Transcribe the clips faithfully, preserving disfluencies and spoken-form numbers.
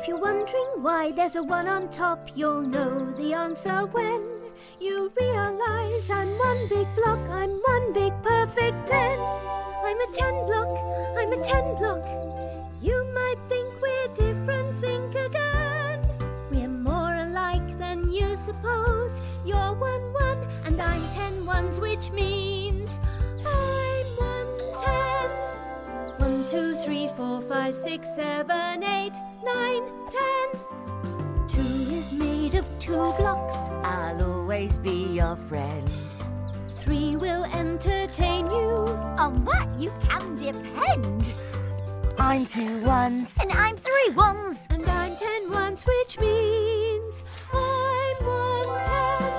If you're wondering why there's a one on top, you'll know the answer when you realize I'm one big block, I'm one big perfect ten. I'm a ten block, I'm a ten block. You might think we're different, think again. We're more alike than you suppose. You're one one and I'm ten ones, which means I'm one ten. One, two, three, four, five, six, seven, eight, nine, ten. Two is made of two blocks. I'll always be your friend. Three will entertain you. On that you can depend. I'm two ones. And I'm three ones. And I'm ten ones, which means I'm one ten.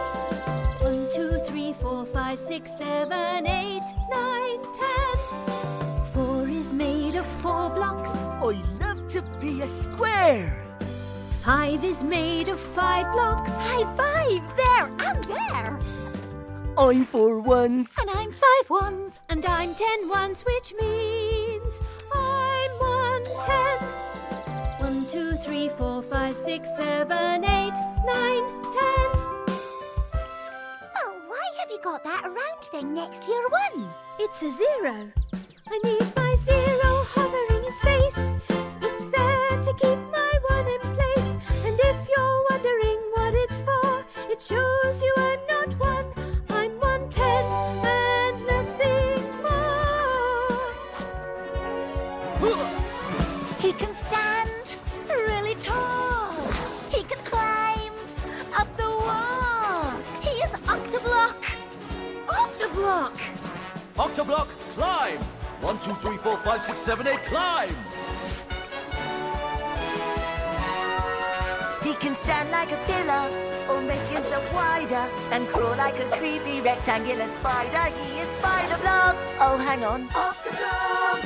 One, two, three, four, five, six, seven, eight, nine, ten. Four is made of four blocks. I love to be a square. Five is made of five blocks. High five! There and there! I'm four ones. And I'm five ones. And I'm ten ones, which means I'm one ten. One, two, three, four, five, six, seven, eight, nine, ten. Oh, why have you got that round thing next to your one? It's a zero. I need my zero hovering in space. It's there to keep my one in place. And if you're wondering what it's for, it shows you I'm not one. I'm one ten and nothing more. He can stand really tall. He can climb up the wall. He is Octoblock. Octoblock. Octoblock, climb. One, two, three, four, five, six, seven, eight, climb! He can stand like a pillar, or make himself wider, and crawl like a creepy rectangular spider. He is Spiderblock! Oh, hang on. Octoblock!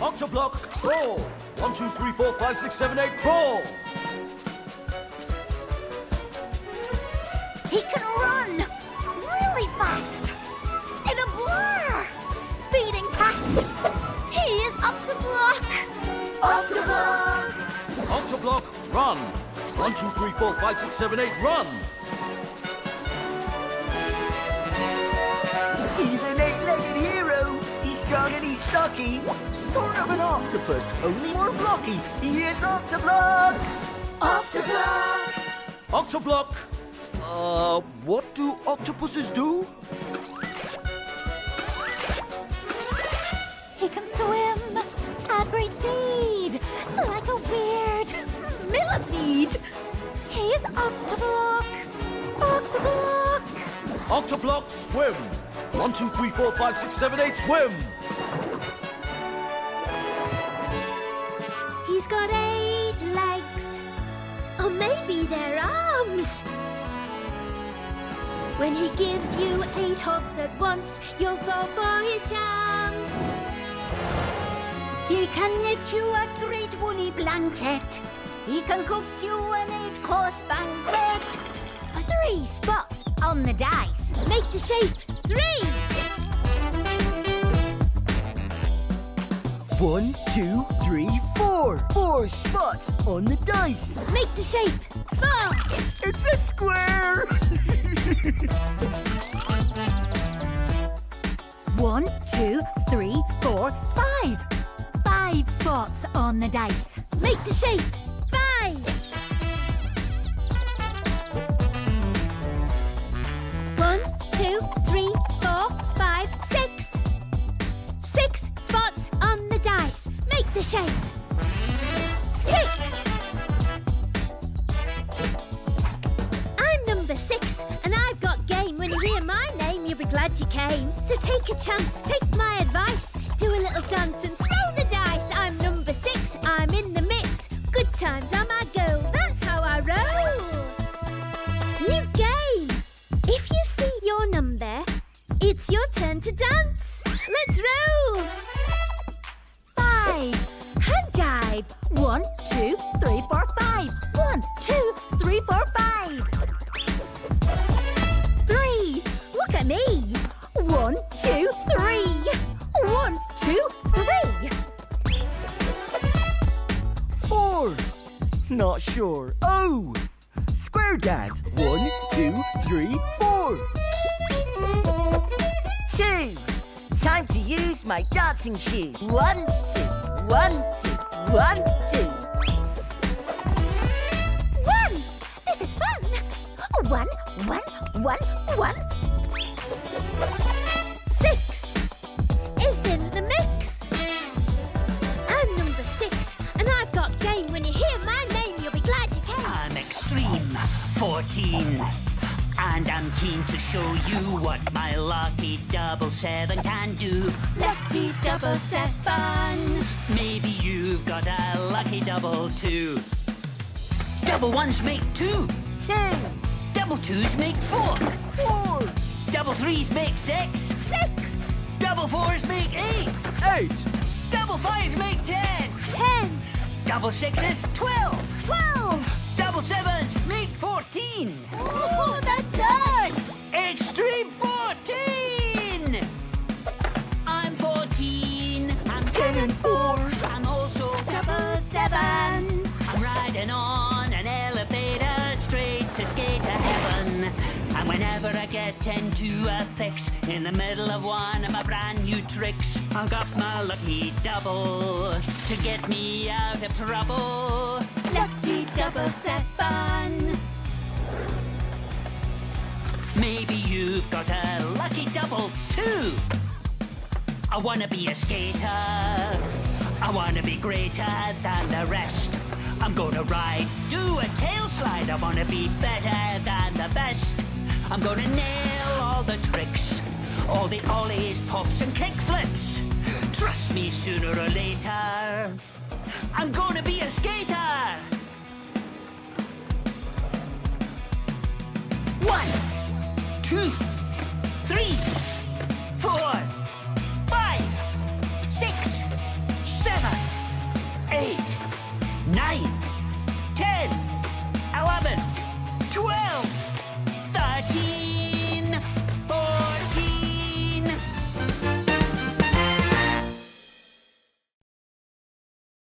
Octoblock, crawl! One, two, three, four, five, six, seven, eight, crawl! He can run really fast! In a blur! Speeding past! He is Octoblock! Octoblock! Octoblock, run! One, two, three, four, five, six, seven, eight, run! He's an eight-legged hero. He's strong and he's stocky. Sort of an octopus, only more blocky. He is Octoblock! Octoblock! Octoblock! Uh, what do octopuses do? He can swim and breathe seed like a weird millipede. He is Octoblock. Octoblock. Octoblock, swim. One, two, three, four, five, six, seven, eight, swim. He's got eight legs, or maybe they're arms. When he gives you eight hops at once, you'll fall for his charms. He can knit you a great woolly blanket. He can cook you an eight-course banquet. Three spots on the dice. Make the shape three. One, two, three, four. Four spots on the dice. Make the shape four. It's a square. One, two, three, four, five. Five spots on the dice. Make the shape five. One, two, three, four, five, six. Six spots on the dice. Make the shape six. I'm number six and I've got game. When you hear my name, you'll be glad you came. So take a chance, take my advice. Do a little dance and throw the dice. I'm number six, I'm in the mix. Good times I'm my go, that's how I roll. New game! If you see your number, it's your turn to dance. Let's roll! Five, hand jive. One, two, three, four, five. One, two, three, four, five. Three, look at me. One, two, three. One, two, three. Four. Not sure. Oh! Square dance. One, two, three, four. Two. Time to use my dancing shoes. One, two, one, two, one, two. One! This is fun! One, one, one, one. Six is in the mix. I'm number six, and I've got game. When you hear my name, you'll be glad you came. I'm extreme, fourteen. And I'm keen to show you what my lucky double seven can do. Lucky double seven. Maybe you've got a lucky double two. Double ones make two. Two. Double twos make four. Four. Double threes make six. Six. Double fours make eight. Eight. Double fives make ten. Ten. Double sixes, twelve. Twelve. Double sevens make fourteen. Oh, that's us! Extreme fourteen! I'm fourteen. I'm ten and four. I'm also double seven. I'm riding on an elevator straight to skate to heaven. And whenever I get into a fix, in the middle of one of my brand new tricks, I've got my lucky double to get me out of trouble. Lucky double seven. Maybe you've got a lucky double too. I wanna be a skater. I wanna be greater than the rest. I'm gonna ride, do a tail slide. I wanna be better than the best. I'm gonna nail all the tricks, all the ollies, pops and kick flips. Trust me, sooner or later, I'm gonna be a skater. One, two, three.